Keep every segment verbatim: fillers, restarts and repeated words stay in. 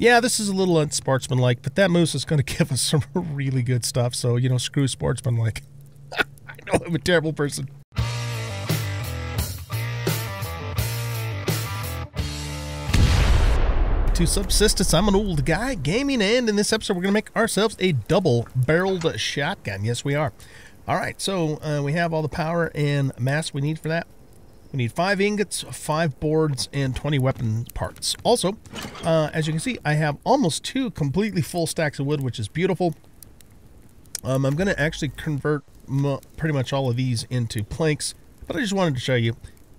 Yeah, this is a little unsportsmanlike, but that moose is going to give us some really good stuff. So, you know, screw sportsmanlike. I know I'm a terrible person. To Subsistence, I'm an old guy, gaming, and in this episode we're going to make ourselves a double-barreled shotgun. Yes, we are. All right, so uh, we have all the power and mass we need for that. We need five ingots, five boards, and twenty weapon parts. Also, uh, as you can see, I have almost two completely full stacks of wood, which is beautiful. Um, I'm going to actually convert m pretty much all of these into planks, but I just wanted to show you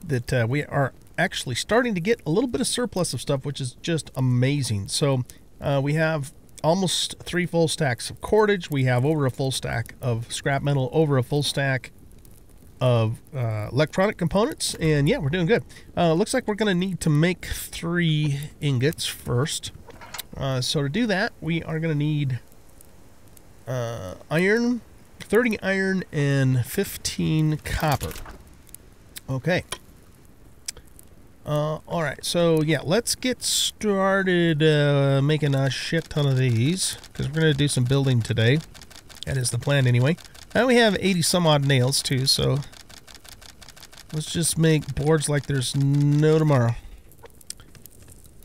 that uh, we are actually starting to get a little bit of surplus of stuff, which is just amazing. So uh, we have almost three full stacks of cordage. We have over a full stack of scrap metal, over a full stack of uh, electronic components, and yeah, we're doing good. Uh, looks like we're gonna need to make three ingots first. Uh, so to do that, we are gonna need uh, iron, thirty iron, and fifteen copper. Okay. Uh, all right, so yeah, let's get started uh, making a shit ton of these, because we're gonna do some building today. That is the plan anyway. And we have eighty some odd nails too, so let's just make boards like there's no tomorrow.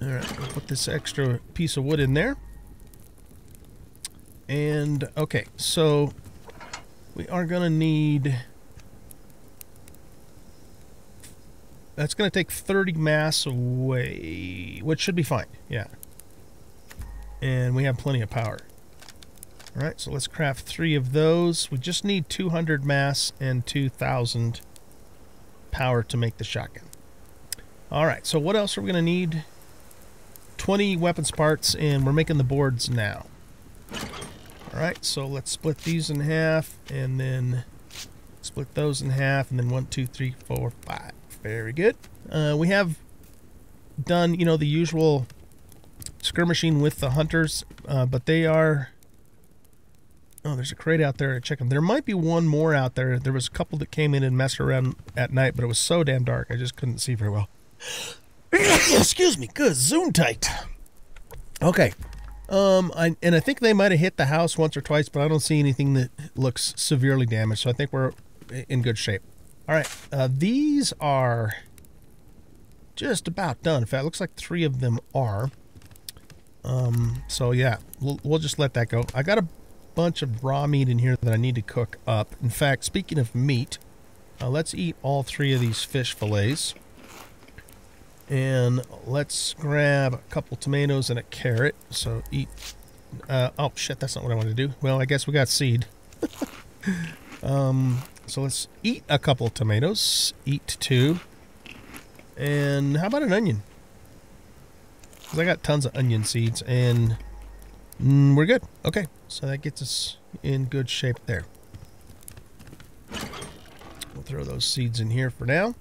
All right, we'll put this extra piece of wood in there. And okay, so we are gonna need, that's gonna take thirty mass away, which should be fine, yeah. And we have plenty of power. All right, so let's craft three of those. We just need two hundred mass and two thousand power to make the shotgun. All right, so what else are we going to need? twenty weapons parts, and we're making the boards now. All right, so let's split these in half, and then split those in half, and then one, two, three, four, five. Very good. Uh, we have done, you know, the usual skirmishing with the hunters, uh, but they are... Oh, there's a crate out there to check them. There might be one more out there. There was a couple that came in and messed around at night, but it was so damn dark, I just couldn't see very well. Excuse me. Good. Zoom tight. Okay. Um, I, and I think they might have hit the house once or twice, but I don't see anything that looks severely damaged, so I think we're in good shape. All right. Uh, these are just about done. In fact, it looks like three of them are. Um, so, yeah, we'll, we'll just let that go. I got a bunch of raw meat in here that I need to cook up. In fact, speaking of meat, uh, let's eat all three of these fish fillets, and let's grab a couple tomatoes and a carrot. So eat uh, oh shit, that's not what I wanted to do. Well, I guess we got seed. um, so let's eat a couple tomatoes, eat two, and how about an onion, because I got tons of onion seeds, and mm, we're good. Okay, so that gets us in good shape there. We'll throw those seeds in here for now.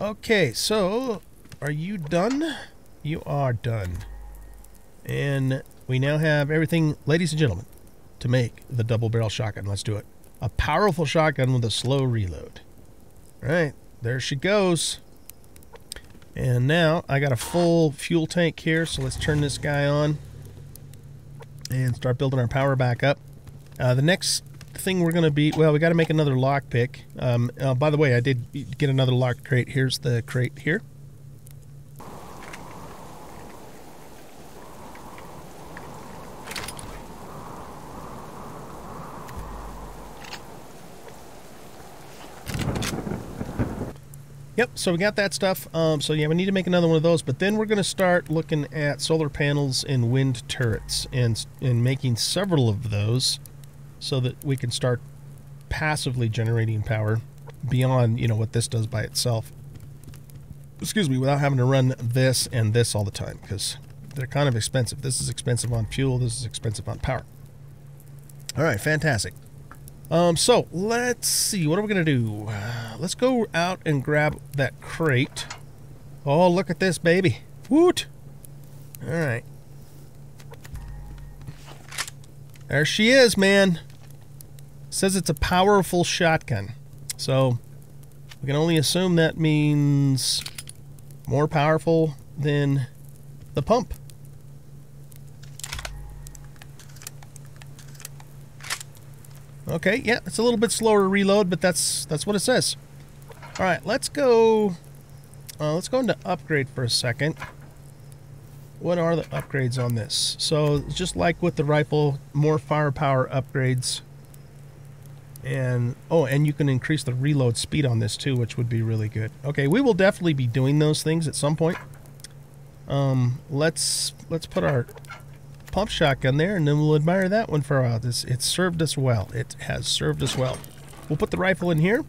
Okay, so are you done? You are done. And we now have everything, ladies and gentlemen, to make the double barrel shotgun. Let's do it. A powerful shotgun with a slow reload. All right, there she goes. And now I got a full fuel tank here, so let's turn this guy on and start building our power back up. Uh, the next thing we're going to be... Well, we got to make another lockpick. Um, uh, by the way, I did get another lock crate. Here's the crate here. Yep, so we got that stuff. Um, so yeah, we need to make another one of those, but then we're going to start looking at solar panels and wind turrets and, and making several of those so that we can start passively generating power beyond, you know, what this does by itself. Excuse me, without having to run this and this all the time, because they're kind of expensive. This is expensive on fuel. This is expensive on power. All right, fantastic. Um, so let's see, what are we gonna do? Uh, let's go out and grab that crate. Oh, look at this baby. Woot! All right. There she is, man. Says it's a powerful shotgun. So we can only assume that means more powerful than the pump. Okay, yeah, it's a little bit slower to reload, but that's that's what it says. All right, let's go. Uh, let's go into upgrade for a second. What are the upgrades on this? So just like with the rifle, more firepower upgrades. And oh, and you can increase the reload speed on this too, which would be really good. Okay, we will definitely be doing those things at some point. Um, let's let's put our pump shotgun there, and then we'll admire that one for a while. This it's served us well. It has served us well. We'll put the rifle in here,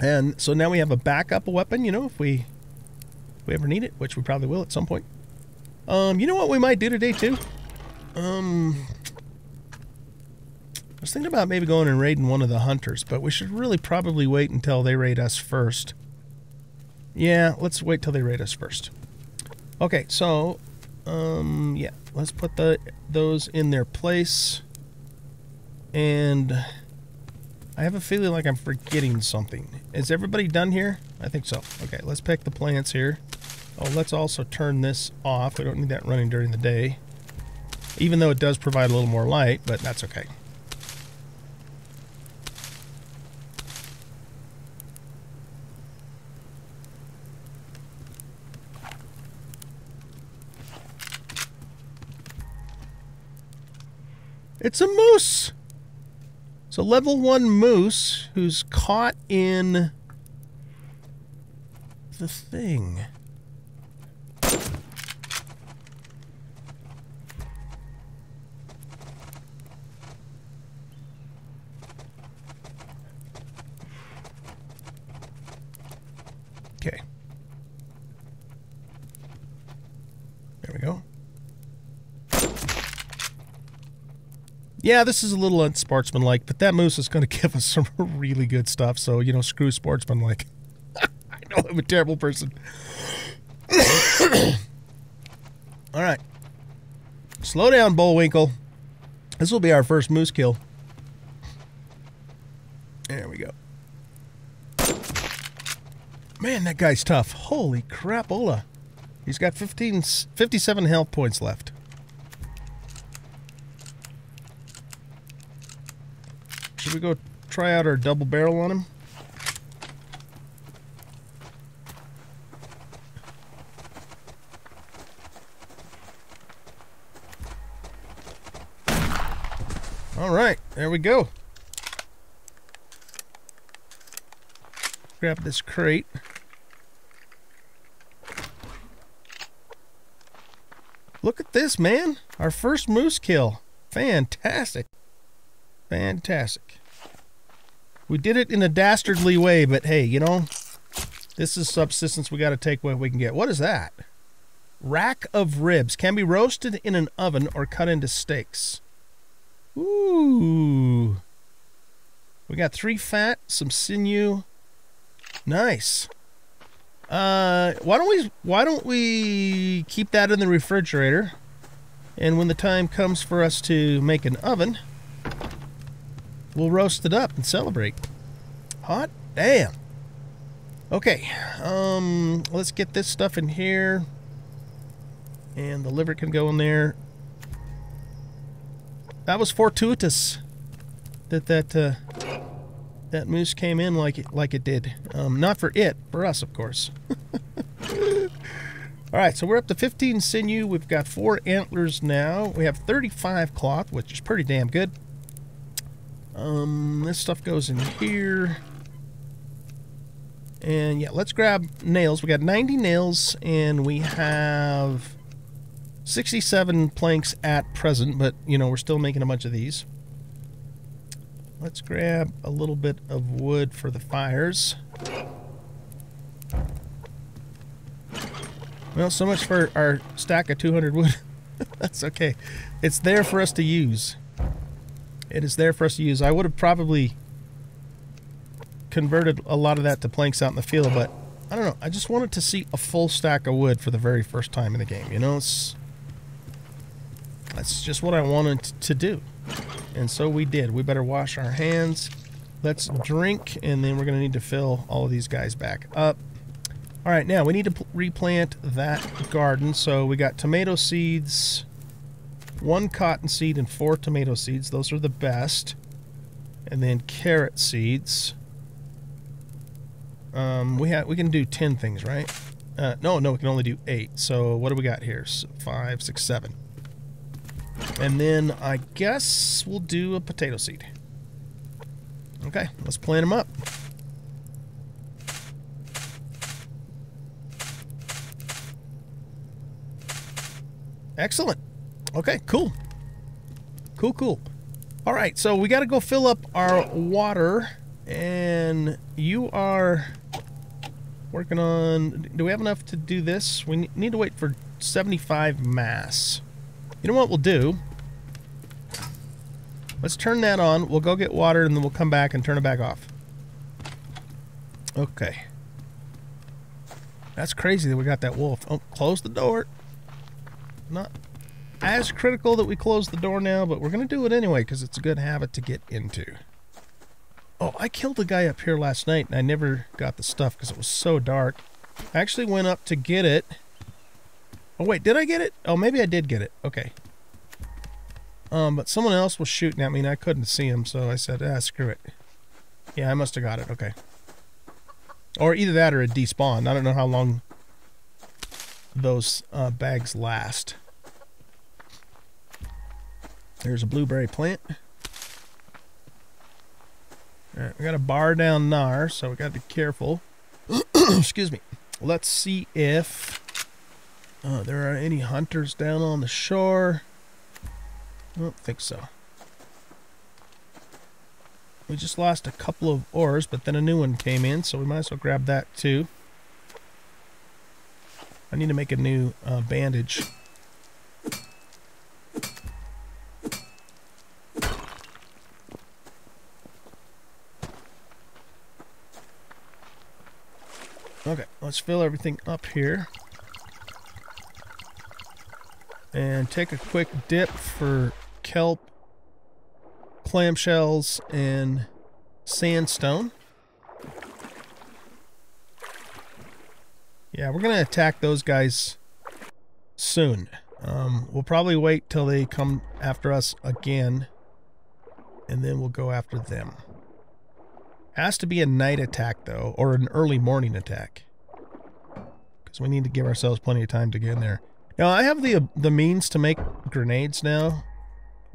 and so now we have a backup weapon. You know, if we if we ever need it, which we probably will at some point. Um, you know what we might do today too? Um, I was thinking about maybe going and raiding one of the hunters, but we should really probably wait until they raid us first. Yeah, let's wait till they raid us first. Okay, so um, yeah, let's put the those in their place. And I have a feeling like I'm forgetting something. Is everybody done here? I think so. Okay, let's pick the plants here. Oh, let's also turn this off. We don't need that running during the day. Even though it does provide a little more light, but that's okay. It's a moose! It's a level one moose who's caught in the thing. Okay. There we go. Yeah, this is a little unsportsmanlike, but that moose is going to give us some really good stuff. So, you know, screw sportsmanlike. I know I'm a terrible person. All right. Slow down, Bullwinkle. This will be our first moose kill. There we go. Man, that guy's tough. Holy crapola. He's got fifteen, fifty-seven health points left. Should we go try out our double barrel on him? All right, there we go. Grab this crate. Look at this, man. Our first moose kill. Fantastic. Fantastic. We did it in a dastardly way, but hey, you know, this is subsistence. We got to take what we can get. What is that? Rack of ribs. Can be roasted in an oven or cut into steaks. Ooh. We got three fat, some sinew. Nice. Uh, why don't we, why don't we keep that in the refrigerator? And when the time comes for us to make an oven, we'll roast it up and celebrate. Hot damn. Okay, um, let's get this stuff in here. And the liver can go in there. That was fortuitous that that uh, that moose came in like it like it did. Um, not for it, for us, of course. All right, so we're up to fifteen sinew. We've got four antlers now. We have thirty-five cloth, which is pretty damn good. Um, this stuff goes in here. And yeah, let's grab nails. We got ninety nails, and we have sixty-seven planks at present, but you know, we're still making a bunch of these. Let's grab a little bit of wood for the fires. Well, so much for our stack of two hundred wood. That's okay. It's there for us to use. It is there for us to use. I would have probably converted a lot of that to planks out in the field, but I don't know. I just wanted to see a full stack of wood for the very first time in the game. You know, it's, that's just what I wanted to do. And so we did. We better wash our hands. Let's drink, and then we're going to need to fill all of these guys back up. All right, now we need to replant that garden. So we got tomato seeds, one cotton seed, and four tomato seeds. Those are the best. And then carrot seeds. Um, we have we can do ten things, right? Uh, no, no, we can only do eight. So what do we got here? So five, six, seven. And then I guess we'll do a potato seed. Okay, let's plant them up. Excellent. Okay, cool. Cool, cool. All right, so we got to go fill up our water. And you are working on... Do we have enough to do this? We need to wait for seventy-five mass. You know what we'll do? Let's turn that on. We'll go get water, and then we'll come back and turn it back off. Okay. That's crazy that we got that wolf. Oh, close the door. Not as critical that we close the door now, but we're going to do it anyway because it's a good habit to get into. Oh, I killed a guy up here last night, and I never got the stuff because it was so dark. I actually went up to get it. Oh, wait, did I get it? Oh, maybe I did get it. Okay. Um, but someone else was shooting at me, and I couldn't see him, so I said, ah, screw it. Yeah, I must have got it. Okay. Or either that or it despawned. I don't know how long those uh, bags last. There's a blueberry plant. All right, we got a bar down there, so we got to be careful. Excuse me. Let's see if uh, there are any hunters down on the shore. I don't think so. We just lost a couple of oars, but then a new one came in, so we might as well grab that too. I need to make a new uh, bandage. Okay, let's fill everything up here. And take a quick dip for kelp, clamshells, and sandstone. Yeah, we're going to attack those guys soon. Um, we'll probably wait till they come after us again, and then we'll go after them. Has to be a night attack, though, or an early morning attack, because we need to give ourselves plenty of time to get in there. Now, I have the, uh, the means to make grenades now,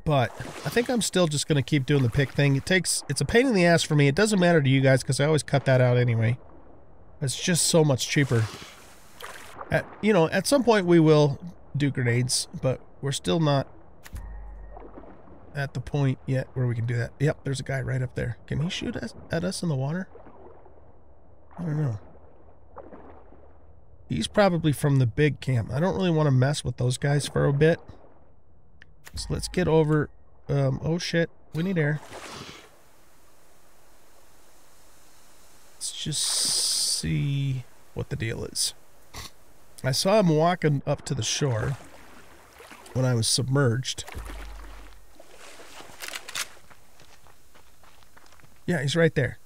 but I think I'm still just going to keep doing the pick thing. It takes, it's a pain in the ass for me. It doesn't matter to you guys, because I always cut that out anyway. It's just so much cheaper. At, you know, at some point we will do grenades, but we're still not at the point yet where we can do that. Yep, there's a guy right up there. Can he shoot us, at us in the water? I don't know. He's probably from the big camp. I don't really want to mess with those guys for a bit. So let's get over. Um, oh shit, we need air. Let's just see what the deal is. I saw him walking up to the shore when I was submerged. Yeah, he's right there.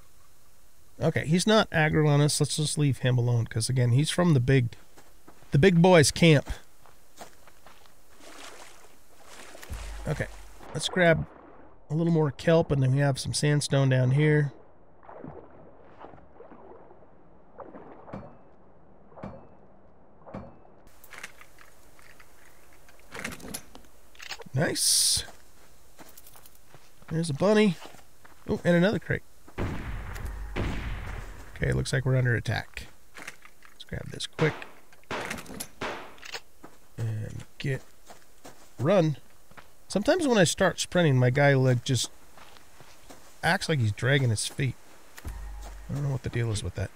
Okay, he's not aggro on us. Let's just leave him alone, because again, he's from the big, the big boys' camp. Okay, let's grab a little more kelp, and then we have some sandstone down here. Nice. There's a bunny. Oh, and another crate. Okay, looks like we're under attack. Let's grab this quick. And get... Run. Sometimes when I start sprinting, my guy leg just acts like he's dragging his feet. I don't know what the deal is with that.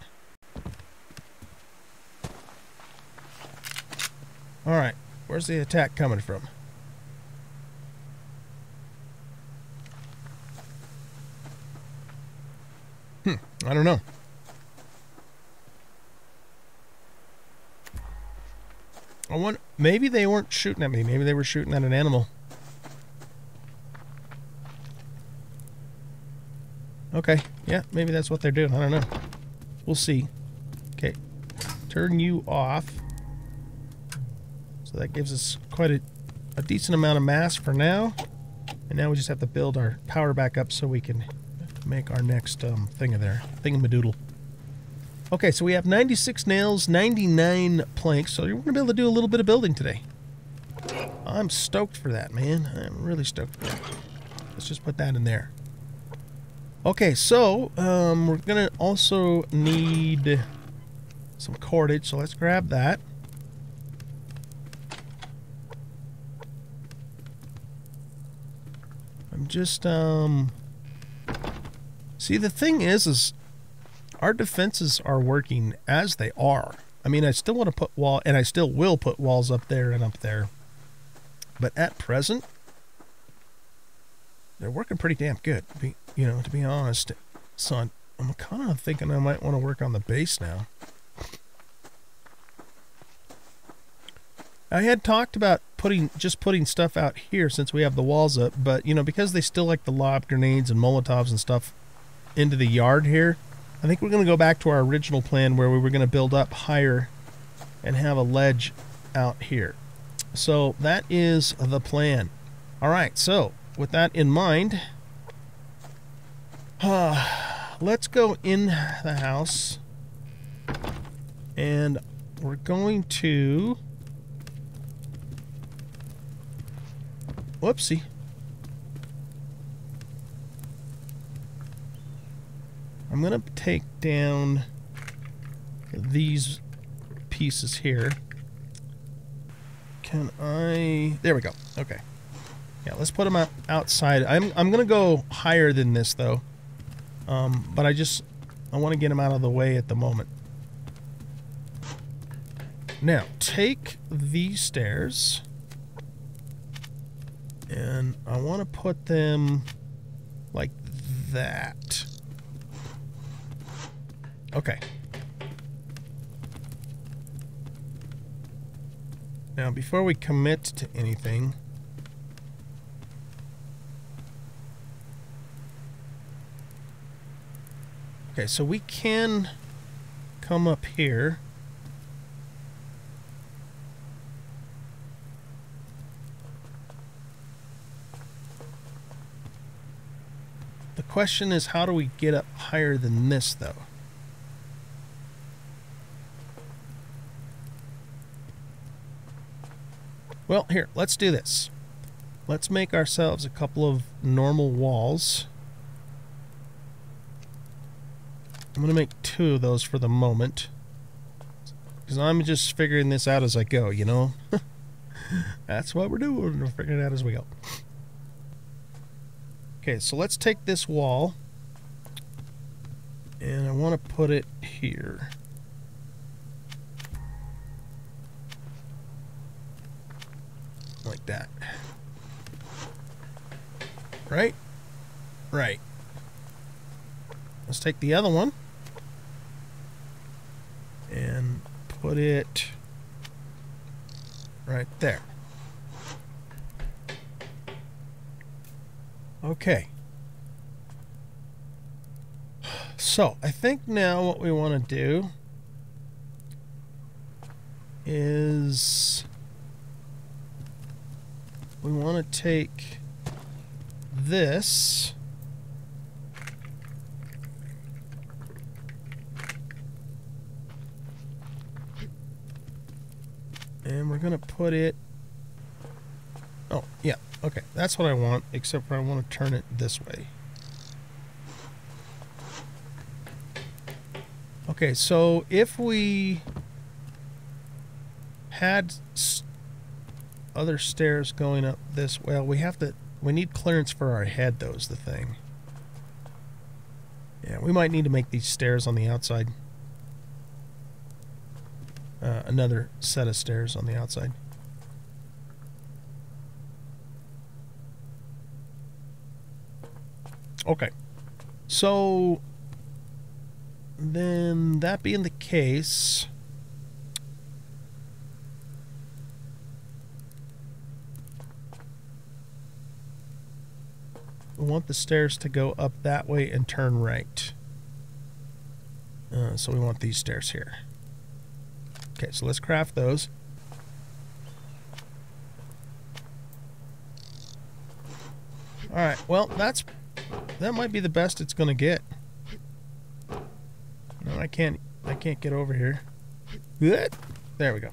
Alright, where's the attack coming from? Hmm, I don't know. I wonder, maybe they weren't shooting at me. Maybe they were shooting at an animal. Okay, yeah, maybe that's what they're doing. I don't know. We'll see. Okay, turn you off. So that gives us quite a, a decent amount of mass for now. And now we just have to build our power back up so we can make our next um, thing of there, thingamadoodle. Okay, so we have ninety-six nails, ninety-nine planks, so you're going to be able to do a little bit of building today. I'm stoked for that, man. I'm really stoked for that. Let's just put that in there. Okay, so um, we're going to also need some cordage, so let's grab that. I'm just, um... see, the thing is, is our defenses are working as they are. I mean, I still want to put wall, and I still will put walls up there and up there. But at present, they're working pretty damn good. Be, you know, to be honest, so I'm, I'm kind of thinking I might want to work on the base now. I had talked about putting just putting stuff out here since we have the walls up, but you know, because they still like to lob grenades and Molotovs and stuff into the yard here, I think we're going to go back to our original plan where we were going to build up higher and have a ledge out here. So that is the plan. All right, so with that in mind, uh, let's go in the house and we're going to, whoopsie. I'm going to take down these pieces here. Can I... there we go. Okay. Yeah, let's put them out outside. I'm, I'm going to go higher than this, though. Um, but I just... I want to get them out of the way at the moment. Now, take these stairs. And I want to put them like that. Okay. Now, before we commit to anything, okay, so we can come up here. The question is, how do we get up higher than this, though? Well, here, let's do this. Let's make ourselves a couple of normal walls. I'm going to make two of those for the moment. Because I'm just figuring this out as I go, you know? That's what we're doing. We're figuring it out as we go. Okay, so let's take this wall. And I want to put it here. Like that. Right? Right. Let's take the other one and put it right there. Okay. So, I think now what we want to do is... we want to take this and we're going to put it, oh yeah, okay, that's what I want, except for I want to turn it this way. Okay, so if we had other stairs going up this, well, we have to, we need clearance for our head, though, is the thing. Yeah, we might need to make these stairs on the outside. Uh, another set of stairs on the outside. Okay. So, then that being the case... we want the stairs to go up that way and turn right. Uh, so we want these stairs here. Okay, so let's craft those. All right, well, that's that might be the best it's gonna get. No, I can't I can't get over here. There we go.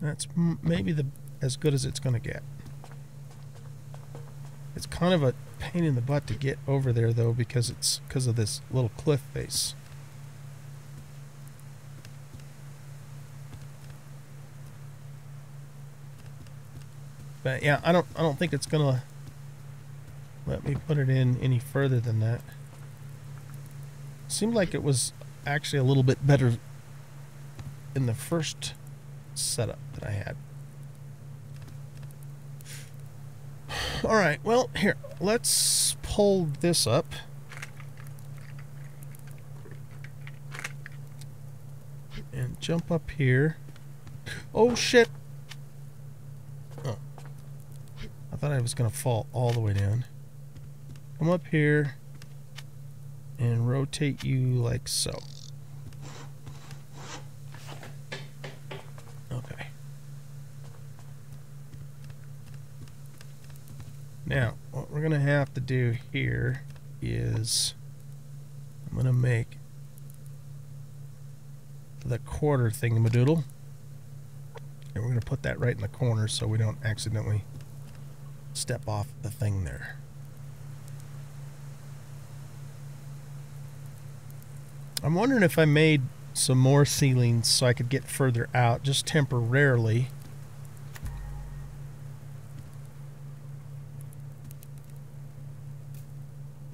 That's maybe the as good as it's gonna get. It's kind of a pain in the butt to get over there though, because it's because of this little cliff face. But yeah, I don't I don't think it's gonna let me put it in any further than that. Seemed like it was actually a little bit better in the first setup that I had. All right, well, here, let's pull this up. And jump up here. Oh, shit. Oh. I thought I was going to fall all the way down. Come up here and rotate you like so. Now, what we're going to have to do here is I'm going to make the quarter thingamadoodle, and we're going to put that right in the corner so we don't accidentally step off the thing there. I'm wondering if I made some more ceilings so I could get further out, just temporarily.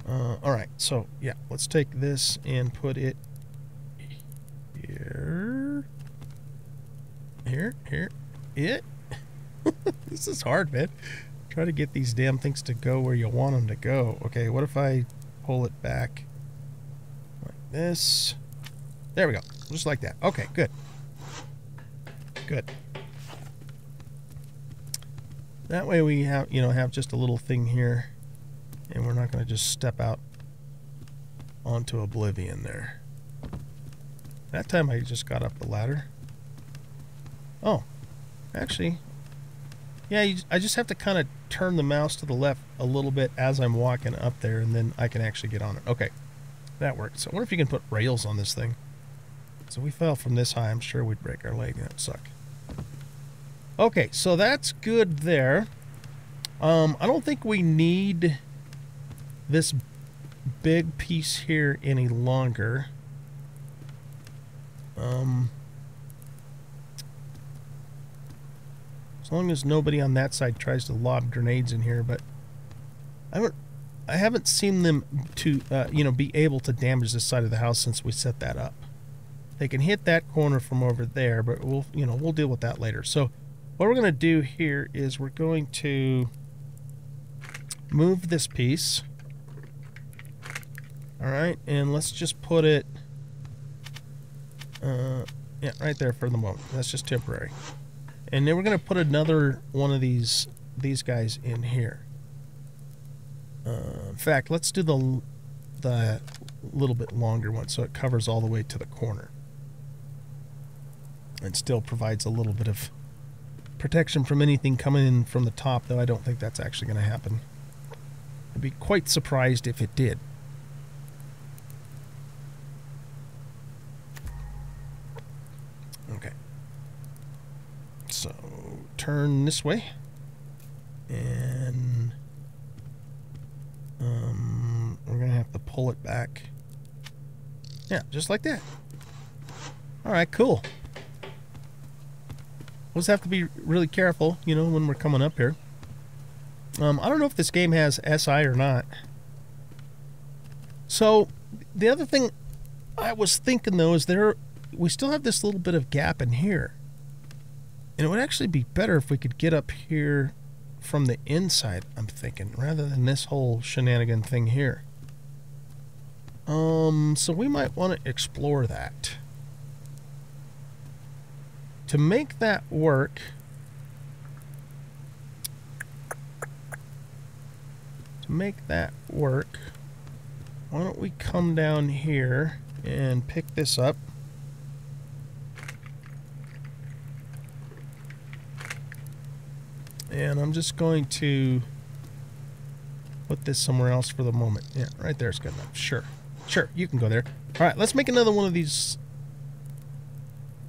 Uh, all right, so yeah, let's take this and put it here, here, here, it. This is hard, man. Try to get these damn things to go where you want them to go. Okay, what if I pull it back like this? There we go, just like that. Okay, good, good. That way we have, you know, have just a little thing here. And we're not going to just step out onto oblivion there. That time I just got up the ladder. Oh, actually, yeah, you, I just have to kind of turn the mouse to the left a little bit as I'm walking up there, and then I can actually get on it. Okay, that works. So I wonder if you can put rails on this thing. So we fell from this high, I'm sure we'd break our leg. That would suck. Okay, so that's good there. Um, I don't think we need this big piece here any longer. Um, as long as nobody on that side tries to lob grenades in here, but I don't, I haven't seen them to uh, you know, be able to damage this side of the house since we set that up. They can hit that corner from over there, but we'll you know we'll deal with that later. So what we're gonna do here is we're going to move this piece. All right, and let's just put it, uh, yeah, right there for the moment. That's just temporary. And then we're going to put another one of these these guys in here. Uh, in fact, let's do the the little bit longer one so it covers all the way to the corner and still provides a little bit of protection from anything coming in from the top, though I don't think that's actually going to happen. I'd be quite surprised if it did. So turn this way and um, we're gonna have to pull it back. Yeah, just like that. All right, cool. We'll just have to be really careful, you know, when we're coming up here. Um, I don't know if this game has S I or not. So the other thing I was thinking though is there we still have this little bit of gap in here. And it would actually be better if we could get up here from the inside, I'm thinking, rather than this whole shenanigan thing here. Um, so we might want to explore that. To make that work, to make that work, why don't we come down here and pick this up. And I'm just going to put this somewhere else for the moment. Yeah, right there is good enough. Sure. Sure, you can go there. All right, let's make another one of these.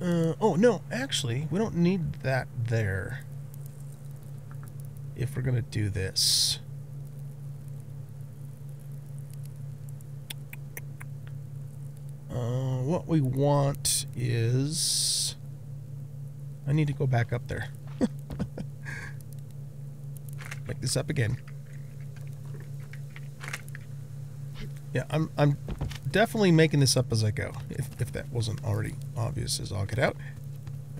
Uh, oh, no, actually, we don't need that there if we're going to do this. Uh, what we want is... I need to go back up there. Pick this up again. Yeah, I'm, I'm definitely making this up as I go, if, if that wasn't already obvious as I'll get out.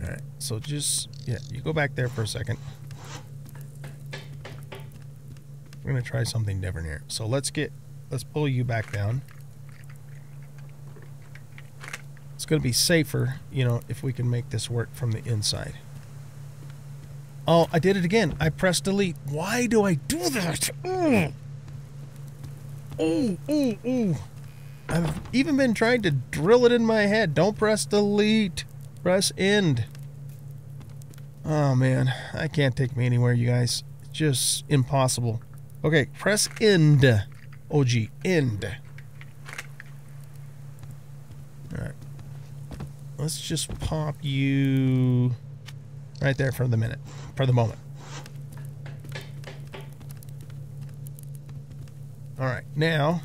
All right, so just, yeah, you go back there for a second. We're going to try something different here. So let's get, let's pull you back down. It's going to be safer, you know, if we can make this work from the inside. Oh, I did it again. I pressed delete. Why do I do that? Mm. Ooh, ooh, ooh. I've even been trying to drill it in my head. Don't press delete. Press end. Oh, man. I can't take me anywhere, you guys. Just impossible. Okay, press end. O G, end. All right. Let's just pop you right there for the minute. For the moment. Alright, now...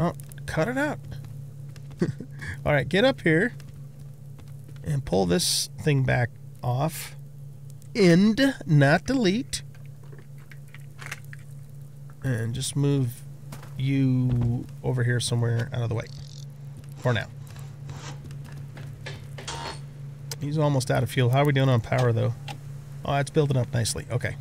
Oh, cut it out. Alright, get up here. And pull this thing back off. End, not delete. And just move you over here somewhere out of the way. For now. He's almost out of fuel. How are we doing on power, though? Oh, it's building up nicely. Okay.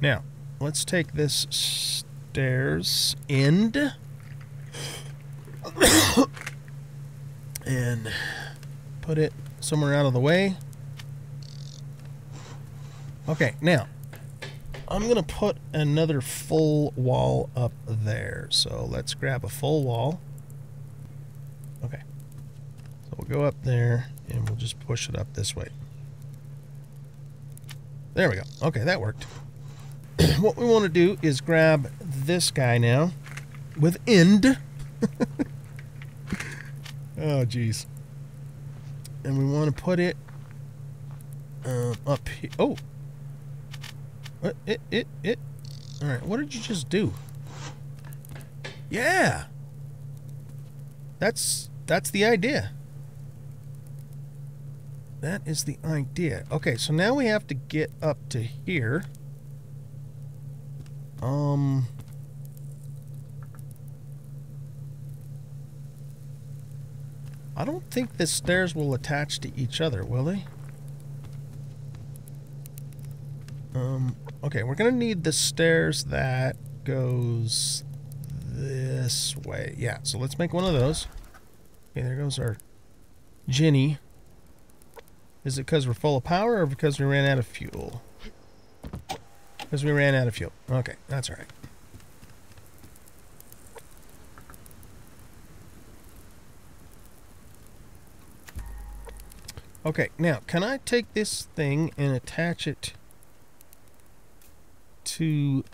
Now, let's take this stairs end and put it somewhere out of the way. Okay, now, I'm going to put another full wall up there. So let's grab a full wall. Okay. So we'll go up there and we'll just push it up this way. There we go. Okay, that worked. What we want to do is grab this guy now with end. Oh, geez. And we want to put it um, up here. Oh. What? It, it, it. All right. What did you just do? Yeah. That's, that's the idea. That is the idea. Okay. So now we have to get up to here. Um, I don't think the stairs will attach to each other, will they? Um, okay, we're going to need the stairs that goes this way. Yeah, so let's make one of those. Okay, there goes our Jenny. Is it because we're full of power or because we ran out of fuel? Because we ran out of fuel. Okay, that's all right. Okay, now, can I take this thing and attach it to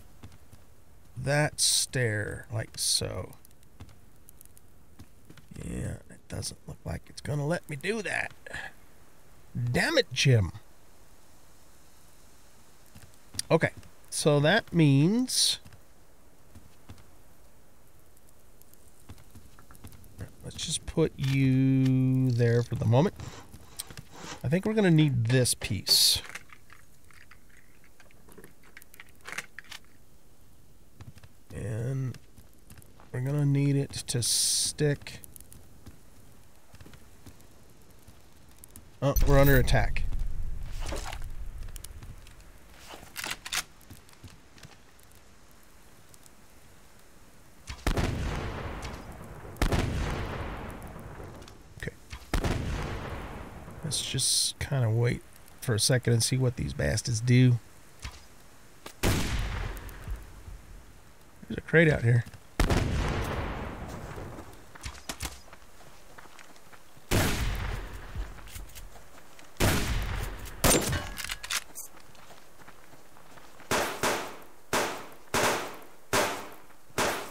that stair, like so? Yeah, it doesn't look like it's going to let me do that. Damn it, Jim. Okay. So that means, let's just put you there for the moment. I think we're going to need this piece. And we're going to need it to stick. Oh, we're under attack. Let's just kind of wait for a second and see what these bastards do. There's a crate out here.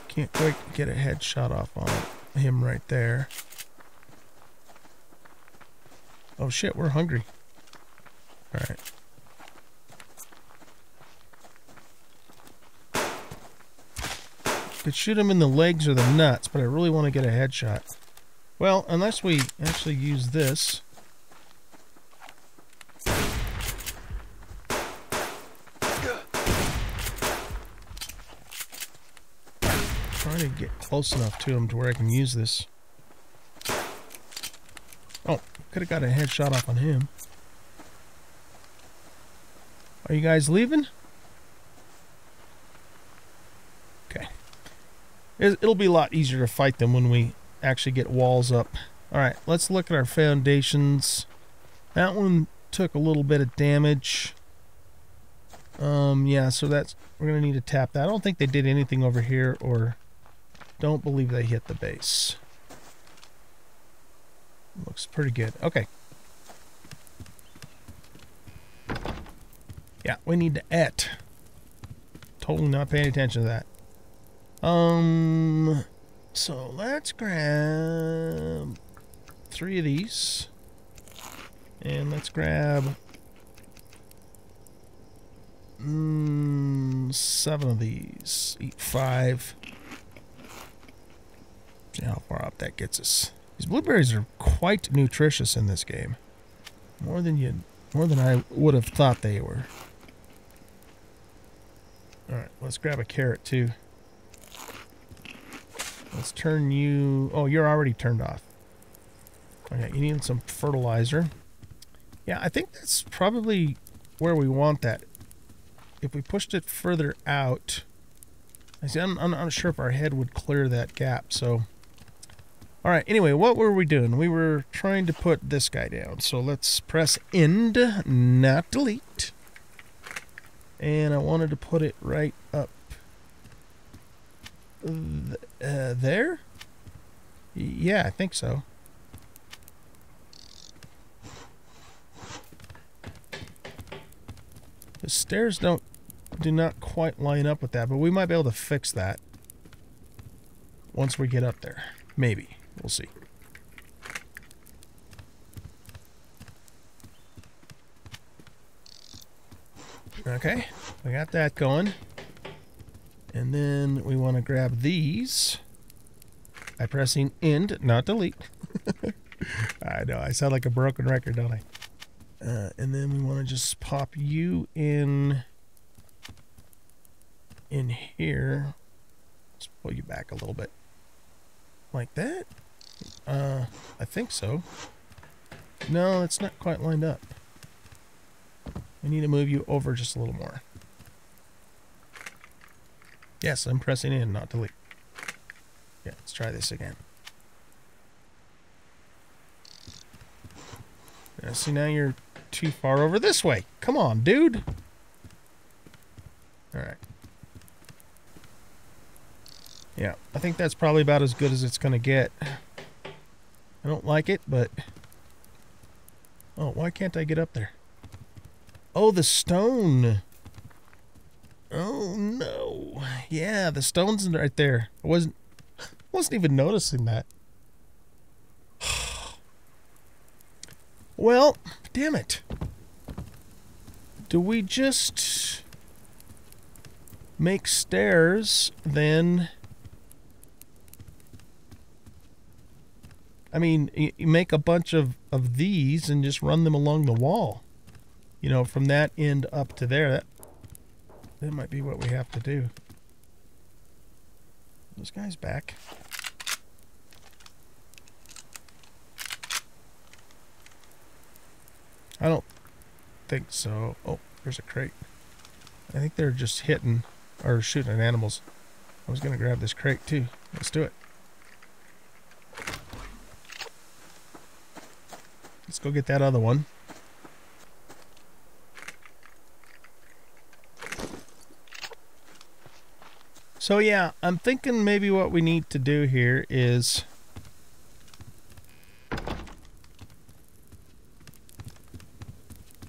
Can't quite get a headshot off on him right there. Oh shit, we're hungry. Alright. Could shoot him in the legs or the nuts, but I really want to get a headshot. Well, unless we actually use this. Trying to get close enough to him to where I can use this. Oh, could have got a headshot off on him. Are you guys leaving? It'll be a lot easier to fight them when we actually get walls up. Alright, let's look at our foundations. That one took a little bit of damage. Um, yeah, so that's, we're going to need to tap that. I don't think they did anything over here, or don't believe they hit the base. Looks pretty good. Okay. Yeah, we need to et. Totally not paying attention to that. Um, so let's grab three of these, and let's grab mm, seven of these, eat five. See how far up that gets us. These blueberries are quite nutritious in this game, more than you, more than I would have thought they were. All right, let's grab a carrot too. Let's turn you... Oh, you're already turned off. Okay, you need some fertilizer. Yeah, I think that's probably where we want that. If we pushed it further out... I see, I'm, I'm not sure if our head would clear that gap, so... Alright, anyway, what were we doing? We were trying to put this guy down. So let's press end, not delete. And I wanted to put it right up. Th uh, there? Yeah, I think so. The stairs don't do not quite line up with that, but we might be able to fix that once we get up there. Maybe. We'll see. Okay, we got that going. And then we want to grab these by pressing end, not delete. I know, I sound like a broken record, don't I? Uh, and then we want to just pop you in in here. Let's pull you back a little bit. Like that? Uh, I think so. No, it's not quite lined up. I need to move you over just a little more. Yes, I'm pressing in, not delete. Yeah, let's try this again. Yeah, see, now you're too far over this way. Come on, dude. All right. Yeah, I think that's probably about as good as it's going to get. I don't like it, but... Oh, why can't I get up there? Oh, the stone. Oh, no. Yeah, the stone's right there. I wasn't, wasn't even noticing that. Well, damn it. Do we just make stairs then? I mean, you make a bunch of, of these and just run them along the wall. You know, from that end up to there. That, That might be what we have to do. This guy's back. I don't think so. Oh, there's a crate. I think they're just hitting or shooting at animals. I was going to grab this crate too. Let's do it. Let's go get that other one. So yeah, I'm thinking maybe what we need to do here is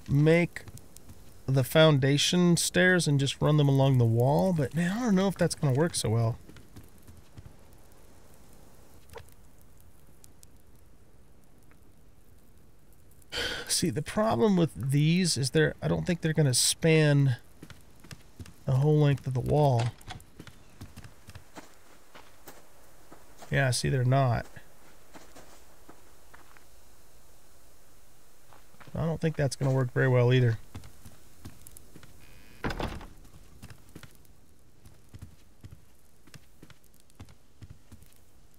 make the foundation stairs and just run them along the wall, but man, I don't know if that's going to work so well. See, the problem with these is they're, I don't think they're going to span the whole length of the wall. Yeah, see, they're not. I don't think that's going to work very well either.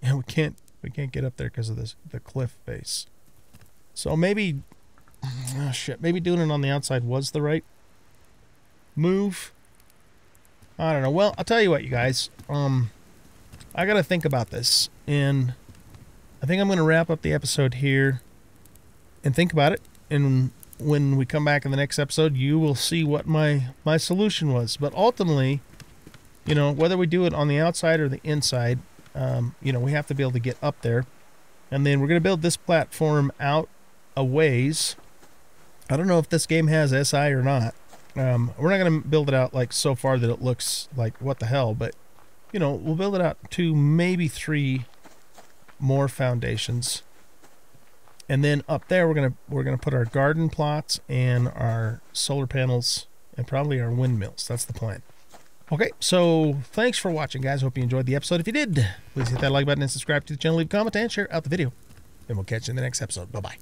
Yeah, we can't we can't get up there because of this the cliff face. So maybe, oh shit, maybe doing it on the outside was the right move. I don't know. Well, I'll tell you what, you guys. Um, I gotta think about this, and I think I'm gonna wrap up the episode here and think about it. And when we come back in the next episode, you will see what my, my solution was. But ultimately, you know, whether we do it on the outside or the inside, um, you know, we have to be able to get up there. And then we're going to build this platform out a ways. I don't know if this game has S I or not. Um, we're not going to build it out like so far that it looks like what the hell. But, you know, we'll build it out to maybe three more foundations. And then up there, we're gonna we're gonna put our garden plots and our solar panels and probably our windmills. That's the plan. Okay, so thanks for watching, guys. Hope you enjoyed the episode. If you did, please hit that like button and subscribe to the channel. Leave a comment and share out the video. And we'll catch you in the next episode. Bye bye.